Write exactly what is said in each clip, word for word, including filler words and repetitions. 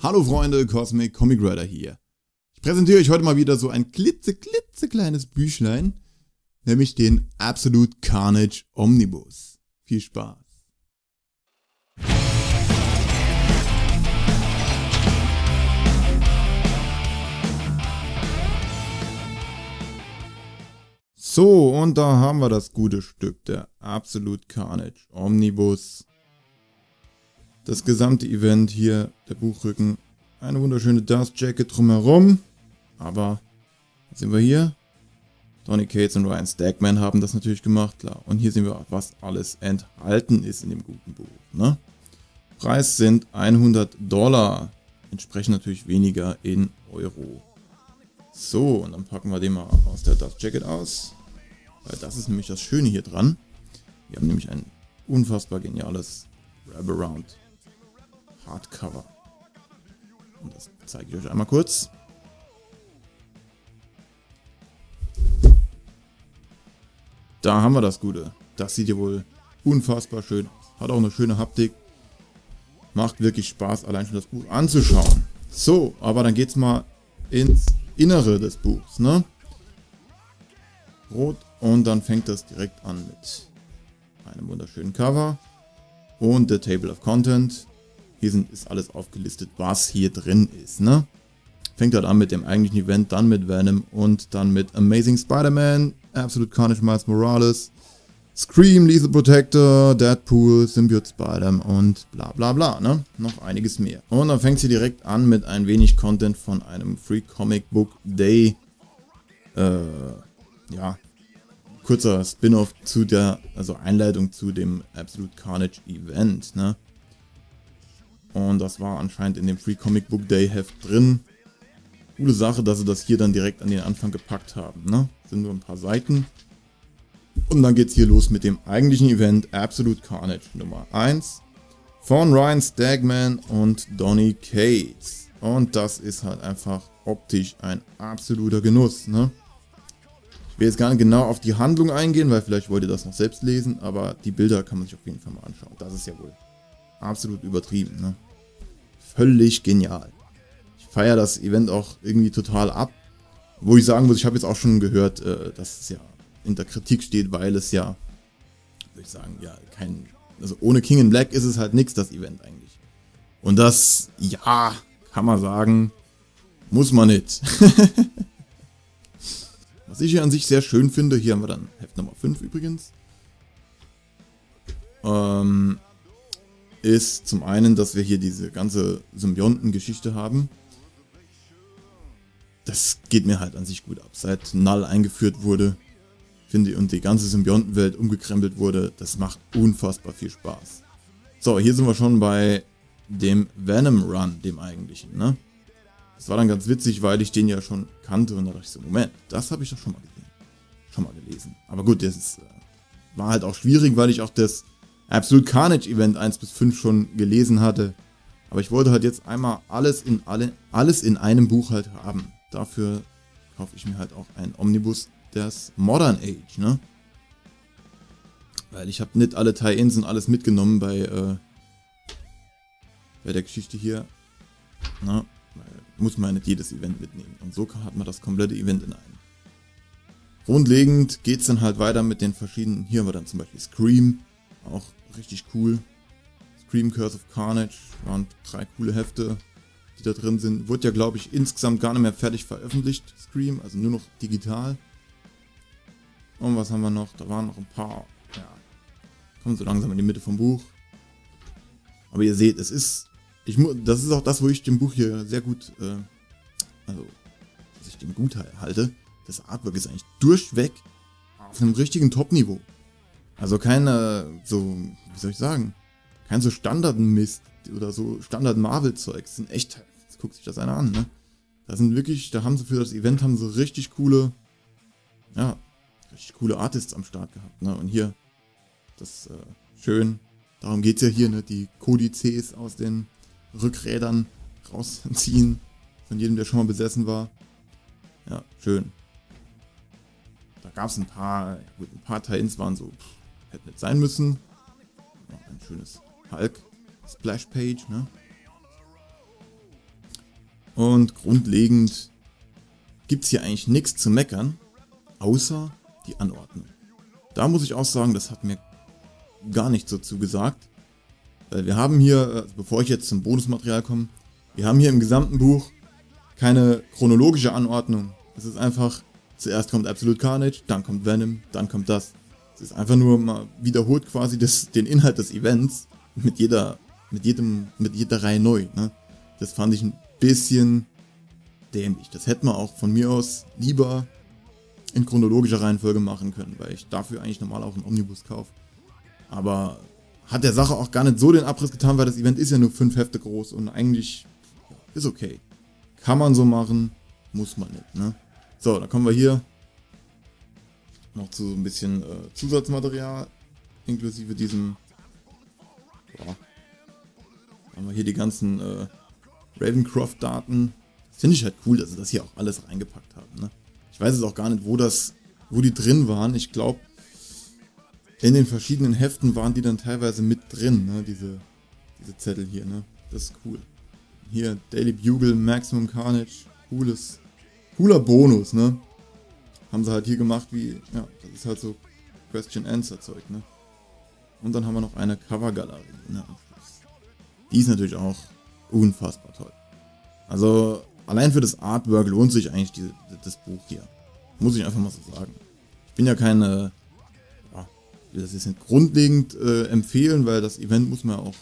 Hallo Freunde, Cosmic Comic Rider hier. Ich präsentiere euch heute mal wieder so ein klitzeklitzekleines Büchlein, nämlich den Absolute Carnage Omnibus. Viel Spaß! So, und da haben wir das gute Stück, der Absolute Carnage Omnibus. Das gesamte Event hier, der Buchrücken, eine wunderschöne Dust Jacket drumherum, aber was sind wir hier? Donny Cates und Ryan Stackman haben das natürlich gemacht, klar. Und hier sehen wir, was alles enthalten ist in dem guten Buch. Ne? Preis sind hundert Dollar, entsprechend natürlich weniger in Euro. So, und dann packen wir den mal aus der Dust Jacket aus, weil das ist nämlich das Schöne hier dran. Wir haben nämlich ein unfassbar geniales Wraparound Hardcover. Und das zeige ich euch einmal kurz. Da haben wir das Gute. Das sieht ja wohl unfassbar schön aus. Hat auch eine schöne Haptik. Macht wirklich Spaß, allein schon das Buch anzuschauen. So, aber dann geht's mal ins Innere des Buchs, ne? Rot, und dann fängt das direkt an mit einem wunderschönen Cover und der Table of Content. Hier sind, ist alles aufgelistet, was hier drin ist, ne? Fängt halt an mit dem eigentlichen Event, dann mit Venom und dann mit Amazing Spider-Man, Absolute Carnage Miles Morales, Scream, Lethal Protector, Deadpool, Symbiote Spider-Man und bla bla bla, ne? Noch einiges mehr. Und dann fängt sie direkt an mit ein wenig Content von einem Free Comic Book Day. Äh, ja. Kurzer Spin-off zu der, also Einleitung zu dem Absolute Carnage Event, ne? Und das war anscheinend in dem Free Comic Book Day Heft drin. Coole Sache, dass sie das hier dann direkt an den Anfang gepackt haben, ne? Sind nur ein paar Seiten. Und dann geht's hier los mit dem eigentlichen Event Absolute Carnage Nummer eins von Ryan Stegman und Donny Cates. Und das ist halt einfach optisch ein absoluter Genuss, ne? Ich will jetzt gar nicht genau auf die Handlung eingehen, weil vielleicht wollt ihr das noch selbst lesen, aber die Bilder kann man sich auf jeden Fall mal anschauen. Das ist ja wohl absolut übertrieben, ne? Völlig genial. Ich feiere das Event auch irgendwie total ab. Wo ich sagen muss, ich habe jetzt auch schon gehört, dass es ja in der Kritik steht, weil es ja, würde ich sagen, ja, kein, also ohne King in Black ist es halt nichts, das Event eigentlich. Und das, ja, kann man sagen, muss man nicht. Was ich hier an sich sehr schön finde, hier haben wir dann Heft Nummer fünf übrigens, ähm, ist zum einen, dass wir hier diese ganze Symbionten-Geschichte haben. Das geht mir halt an sich gut ab. Seit Null eingeführt wurde, finde ich, und die ganze Symbiontenwelt umgekrempelt wurde, das macht unfassbar viel Spaß. So, hier sind wir schon bei dem Venom-Run, dem eigentlichen, ne? Das war dann ganz witzig, weil ich den ja schon kannte und da dachte ich so, Moment, das habe ich doch schon mal gesehen, schon mal gelesen. Aber gut, das ist, war halt auch schwierig, weil ich auch das Absolute Carnage Event eins bis fünf schon gelesen hatte. Aber ich wollte halt jetzt einmal alles in, alle, alles in einem Buch halt haben. Dafür kaufe ich mir halt auch einen Omnibus des Modern Age, ne? Weil ich habe nicht alle Tie-Ins und alles mitgenommen bei, äh, bei der Geschichte hier, ne? Muss man nicht jedes Event mitnehmen. Und so hat man das komplette Event in einem. Grundlegend geht es dann halt weiter mit den verschiedenen. Hier haben wir dann zum Beispiel Scream. Auch richtig cool. Scream Curse of Carnage. Waren drei coole Hefte, die da drin sind. Wurde ja, glaube ich, insgesamt gar nicht mehr fertig veröffentlicht. Scream, also nur noch digital. Und was haben wir noch? Da waren noch ein paar. Ja. Kommen so langsam in die Mitte vom Buch. Aber ihr seht, es ist. Ich mu das ist auch das, wo ich dem Buch hier sehr gut, äh, also, dass ich dem gut halte. Das Artwork ist eigentlich durchweg auf einem richtigen Top-Niveau. Also keine, so, wie soll ich sagen, kein so Standard-Mist oder so Standard-Marvel-Zeug. Das sind echt, jetzt guckt sich das einer an, ne? Da sind wirklich, da haben sie für das Event, haben sie richtig coole, ja, richtig coole Artists am Start gehabt, ne? Und hier, das, äh, schön, darum geht's ja hier, ne? Die Kodizes aus den Rückrädern rausziehen von jedem, der schon mal besessen war. Ja, schön. Da gab es ein paar, ja gut, ein paar Tie-Ins waren so, pff, hätte nicht sein müssen. Ja, ein schönes Hulk Splash Page, ne? Und grundlegend gibt es hier eigentlich nichts zu meckern, außer die Anordnung. Da muss ich auch sagen, das hat mir gar nicht so zugesagt. Wir haben hier, bevor ich jetzt zum Bonusmaterial komme, wir haben hier im gesamten Buch keine chronologische Anordnung. Es ist einfach, zuerst kommt Absolute Carnage, dann kommt Venom, dann kommt das. Es ist einfach nur mal wiederholt quasi das, den Inhalt des Events mit jeder, mit jedem, mit jeder Reihe neu. Ne? Das fand ich ein bisschen dämlich. Das hätte man auch von mir aus lieber in chronologischer Reihenfolge machen können, weil ich dafür eigentlich normal auch einen Omnibus kaufe. Aber hat der Sache auch gar nicht so den Abriss getan, weil das Event ist ja nur fünf Hefte groß und eigentlich ist okay. Kann man so machen, muss man nicht. Ne? So, dann kommen wir hier noch zu so ein bisschen äh, Zusatzmaterial, inklusive diesem, boah, haben wir hier die ganzen äh, Ravencroft-Daten. Das finde ich halt cool, dass sie das hier auch alles reingepackt haben. Ne? Ich weiß jetzt auch gar nicht, wo das, wo die drin waren. Ich glaube, in den verschiedenen Heften waren die dann teilweise mit drin, ne? diese, diese Zettel hier. Ne? Das ist cool. Hier, Daily Bugle, Maximum Carnage, cooles, cooler Bonus, ne? Haben sie halt hier gemacht, wie, ja, das ist halt so Question-Answer-Zeug, ne? Und dann haben wir noch eine Covergalerie, ne? Die ist natürlich auch unfassbar toll. Also, allein für das Artwork lohnt sich eigentlich die, das Buch hier. Muss ich einfach mal so sagen. Ich bin ja keine, ja, ich will das jetzt nicht grundlegend äh, empfehlen, weil das Event muss man ja auch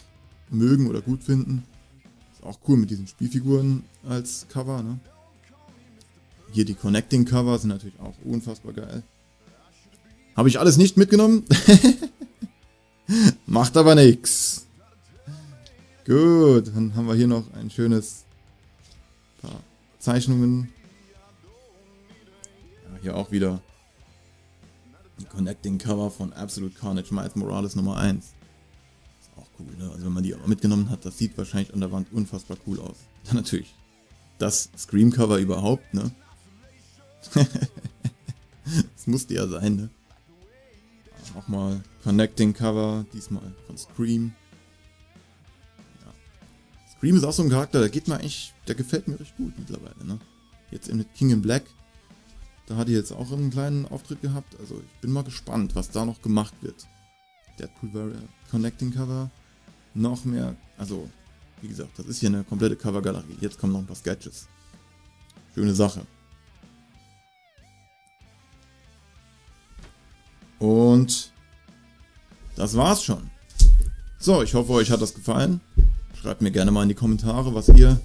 mögen oder gut finden. Ist auch cool mit diesen Spielfiguren als Cover, ne? Hier die Connecting Cover sind natürlich auch unfassbar geil. Habe ich alles nicht mitgenommen? Macht aber nichts. Gut, dann haben wir hier noch ein schönes paar Zeichnungen. Ja, hier auch wieder die Connecting Cover von Absolute Carnage Miles Morales Nummer eins. Ist auch cool, ne? Also wenn man die auch mitgenommen hat, das sieht wahrscheinlich an der Wand unfassbar cool aus. Dann natürlich das Scream Cover überhaupt, ne? Das musste ja sein, ne? Auch mal Connecting Cover, diesmal von Scream. Ja. Scream ist auch so ein Charakter, der geht mir eigentlich, der gefällt mir recht gut mittlerweile, ne? Jetzt mit King in Black, da hat er jetzt auch einen kleinen Auftritt gehabt, also ich bin mal gespannt, was da noch gemacht wird. Deadpool Connecting Cover, noch mehr, also wie gesagt, das ist hier eine komplette Covergalerie. Jetzt kommen noch ein paar Sketches. Schöne Sache. Und das war's schon. So, ich hoffe, euch hat das gefallen. Schreibt mir gerne mal in die Kommentare, was ihr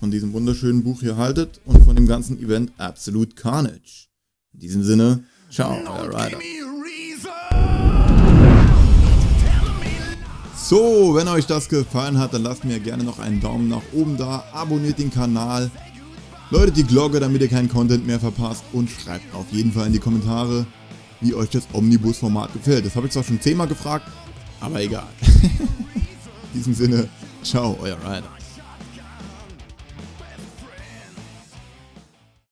von diesem wunderschönen Buch hier haltet und von dem ganzen Event Absolute Carnage. In diesem Sinne, ciao, euer Rider. So, wenn euch das gefallen hat, dann lasst mir gerne noch einen Daumen nach oben da, abonniert den Kanal, läutet die Glocke, damit ihr keinen Content mehr verpasst und schreibt auf jeden Fall in die Kommentare, wie euch das Omnibus-Format gefällt. Das habe ich zwar schon zehnmal gefragt, aber egal. In diesem Sinne, ciao, euer Rider.